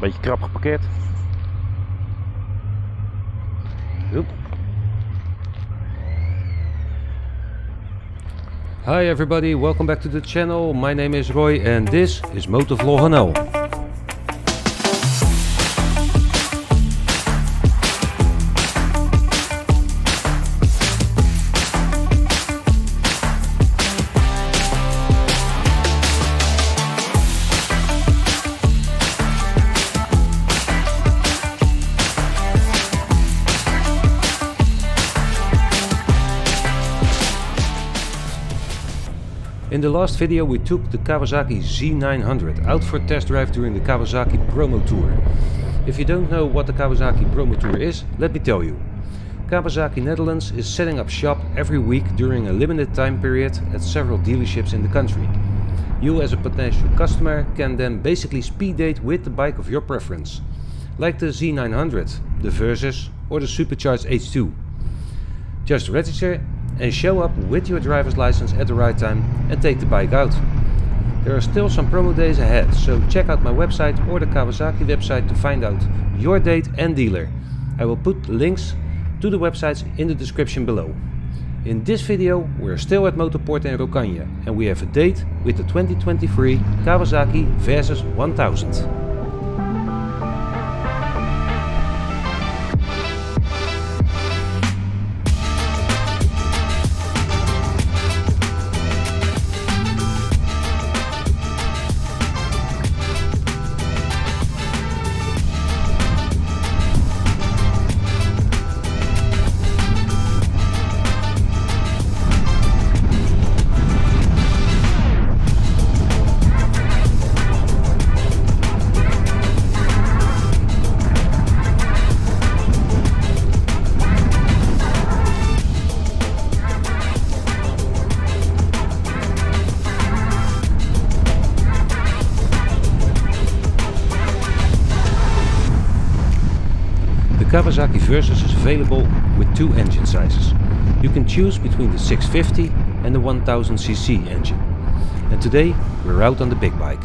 Beetje krap geparkeerd. Oep. Hi everybody, welcome back to the channel. My name is Roy and this is Motovlog NL. In the last video we took the Kawasaki Z900 out for a test drive during the Kawasaki promo tour. If you don't know what the Kawasaki promo tour is, let me tell you. Kawasaki Netherlands is setting up shop every week during a limited time period at several dealerships in the country. You as a potential customer can then basically speed date with the bike of your preference. Like the Z900, the Versys or the supercharged H2. Just register and show up with your driver's license at the right time and take the bike out. There are still some promo days ahead, so check out my website or the Kawasaki website to find out your date and dealer. I will put links to the websites in the description below. In this video we're still at Motoport Rockanje and we have a date with the 2023 Kawasaki Versys 1000. Kawasaki Versys is available with two engine sizes. You can choose between the 650 and the 1000cc engine. And today we're out on the big bike.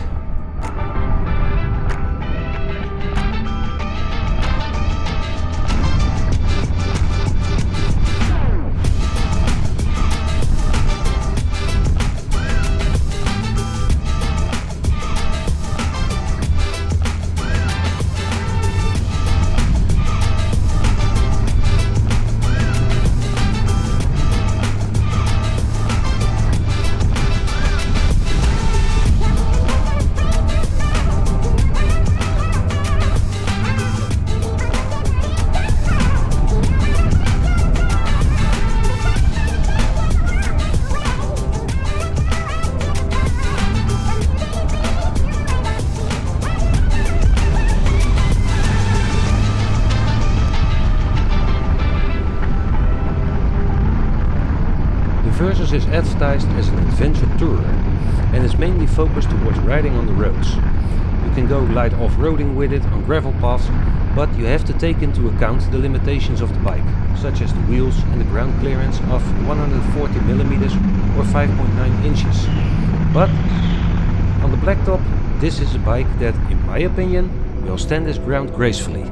Versys is advertised as an adventure tourer and is mainly focused towards riding on the roads. You can go light off-roading with it on gravel paths, but you have to take into account the limitations of the bike, such as the wheels and the ground clearance of 140mm or 5.9 inches. But on the blacktop, this is a bike that, in my opinion, will stand its ground gracefully.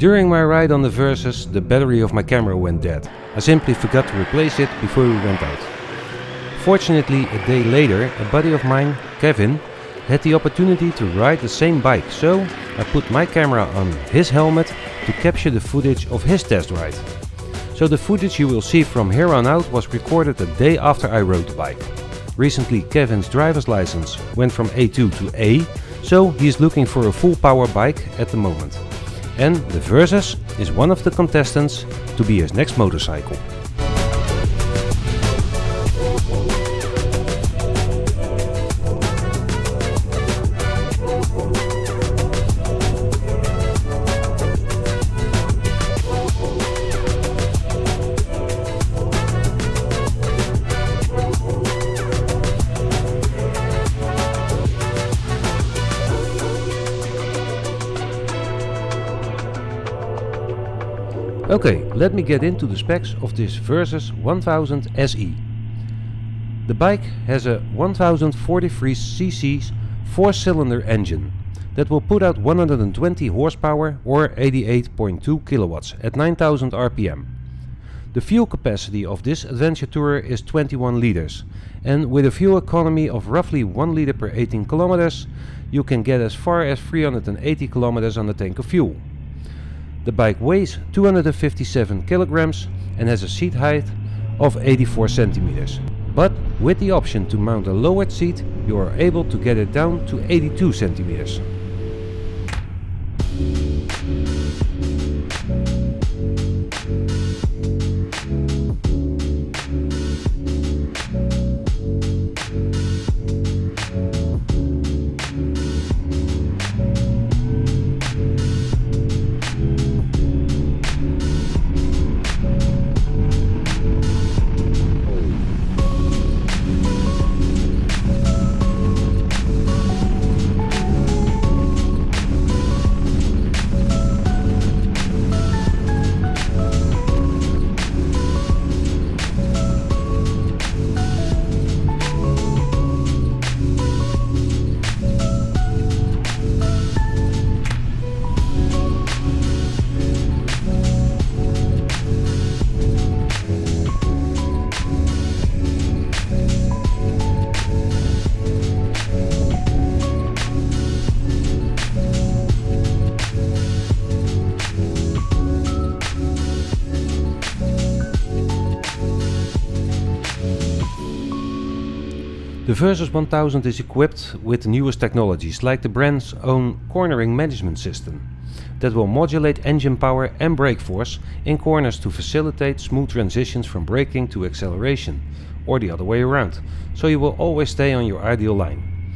During my ride on the Versys, the battery of my camera went dead. I simply forgot to replace it before we went out. Fortunately, a day later, a buddy of mine, Kevin, had the opportunity to ride the same bike, so I put my camera on his helmet to capture the footage of his test ride. So the footage you will see from here on out was recorded the day after I rode the bike. Recently Kevin's driver's license went from A2 to A, so he is looking for a full power bike at the moment. And the Versys is one of the contestants to be his next motorcycle. Okay, let me get into the specs of this Versys 1000SE. The bike has a 1043cc 4-cylinder engine that will put out 120 horsepower or 88.2 kilowatts at 9000 rpm. The fuel capacity of this adventure tourer is 21 liters, and with a fuel economy of roughly 1 liter per 18 kilometers, you can get as far as 380 kilometers on the tank of fuel. The bike weighs 257 kilograms and has a seat height of 84 centimeters. But with the option to mount a lowered seat, you are able to get it down to 82 centimeters. The Versys 1000 is equipped with the newest technologies, like the brand's own cornering management system, that will modulate engine power and brake force in corners to facilitate smooth transitions from braking to acceleration, or the other way around, so you will always stay on your ideal line.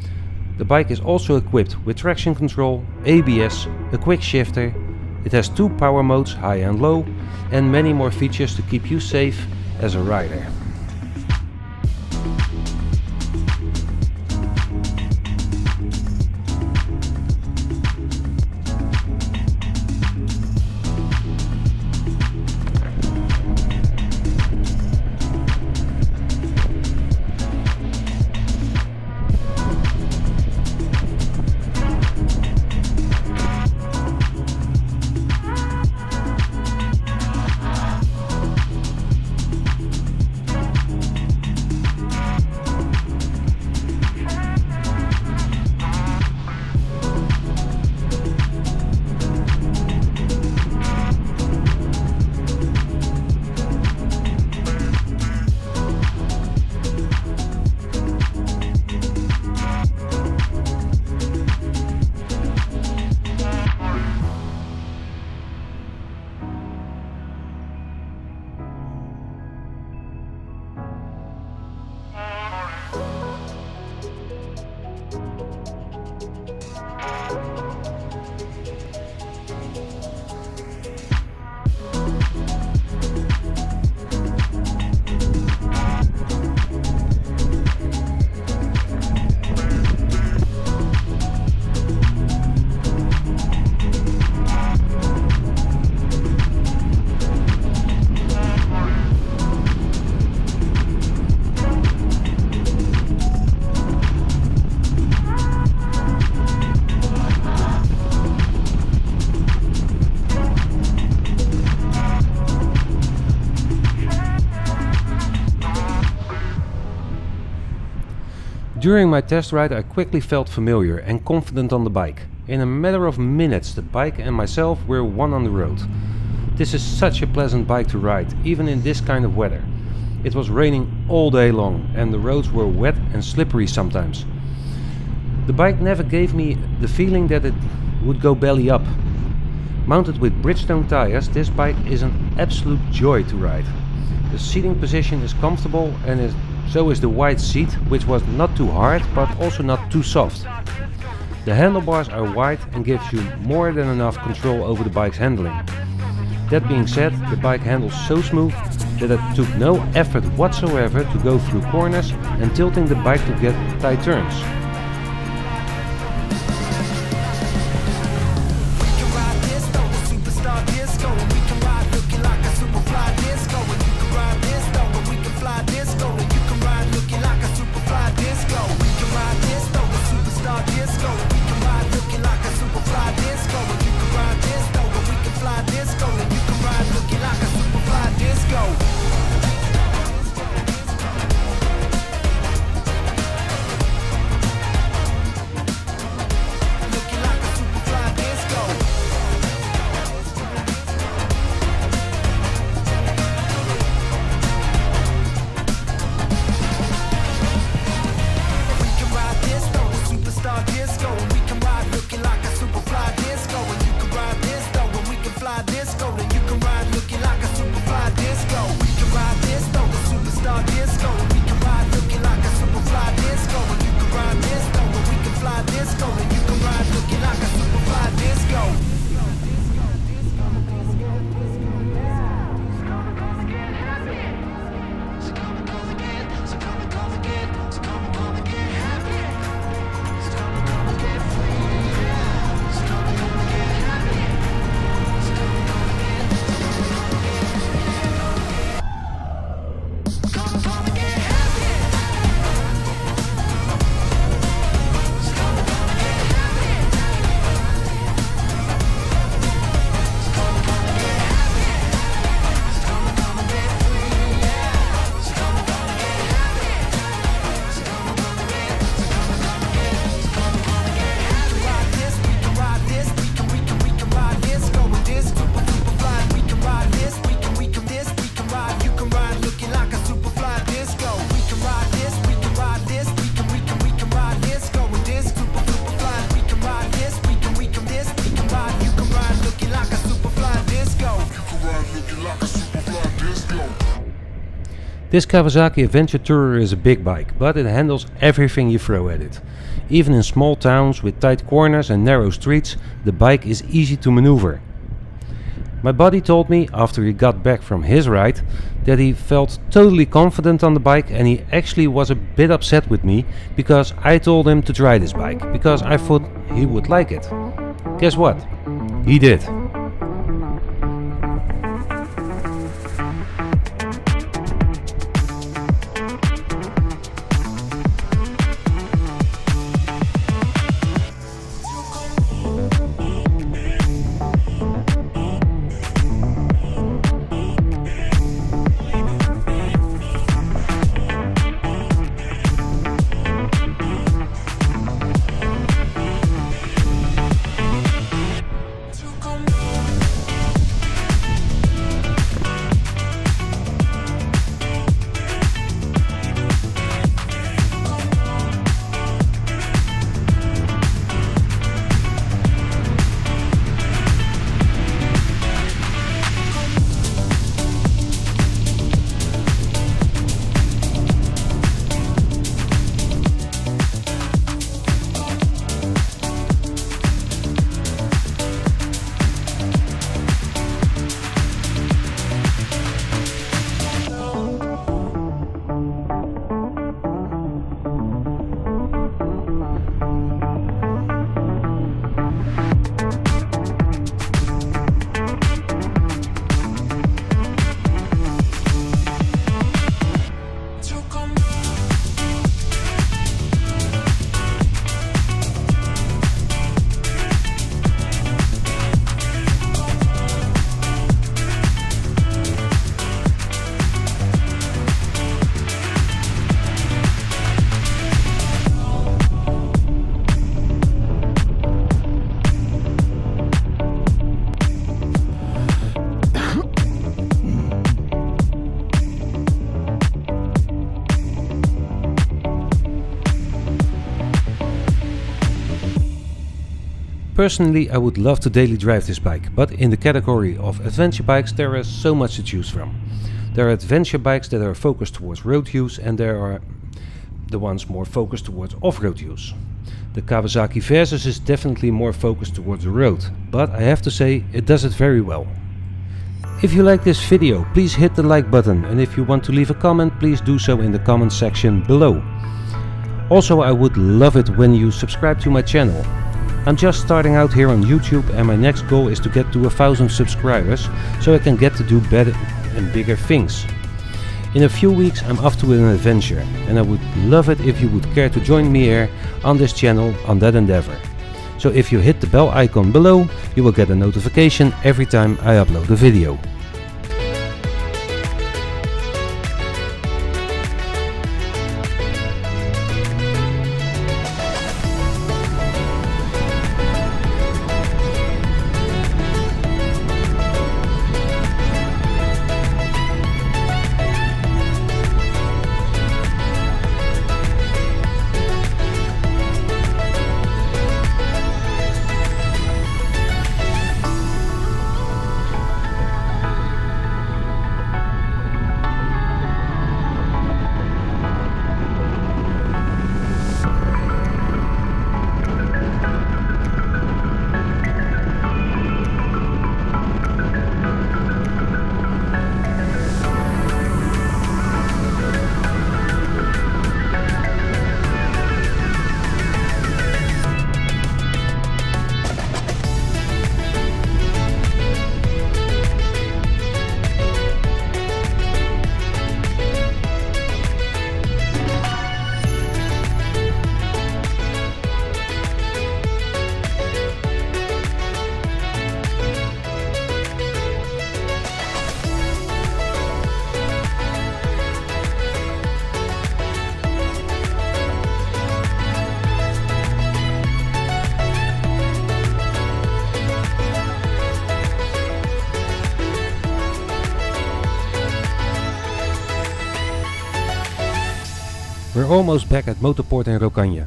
The bike is also equipped with traction control, ABS, a quick shifter, it has 2 power modes, high and low, and many more features to keep you safe as a rider. During my test ride I quickly felt familiar and confident on the bike. In a matter of minutes the bike and myself were one on the road. This is such a pleasant bike to ride, even in this kind of weather. It was raining all day long and the roads were wet and slippery sometimes. The bike never gave me the feeling that it would go belly up. Mounted with Bridgestone tires, this bike is an absolute joy to ride. The seating position is comfortable and so is the wide seat, which was not too hard but also not too soft. The handlebars are wide and gives you more than enough control over the bike's handling. That being said, the bike handles so smooth that it took no effort whatsoever to go through corners and tilting the bike to get tight turns. This Kawasaki Adventure Tourer is a big bike, but it handles everything you throw at it. Even in small towns with tight corners and narrow streets, the bike is easy to maneuver. My buddy told me, after he got back from his ride, that he felt totally confident on the bike and he actually was a bit upset with me because I told him to try this bike, because I thought he would like it. Guess what? He did. Personally, I would love to daily drive this bike, but in the category of adventure bikes there is so much to choose from. There are adventure bikes that are focused towards road use, and there are the ones more focused towards off-road use. The Kawasaki Versys is definitely more focused towards the road, but I have to say it does it very well. If you like this video, please hit the like button, and if you want to leave a comment, please do so in the comment section below. Also, I would love it when you subscribe to my channel. I'm just starting out here on YouTube, and my next goal is to get to 1,000 subscribers, so I can get to do better and bigger things. In a few weeks I'm off to an adventure, and I would love it if you would care to join me here on this channel on that endeavor. So if you hit the bell icon below, you will get a notification every time I upload a video. We're almost back at Motoport in Rockanje.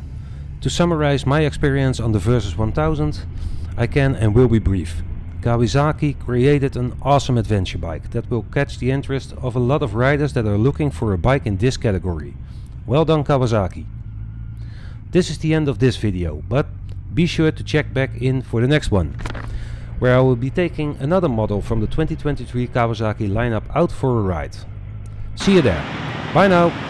To summarize my experience on the Versys 1000, I can and will be brief. Kawasaki created an awesome adventure bike that will catch the interest of a lot of riders that are looking for a bike in this category. Well done, Kawasaki. This is the end of this video, but be sure to check back in for the next one, where I will be taking another model from the 2023 Kawasaki lineup out for a ride. See you there. Bye now.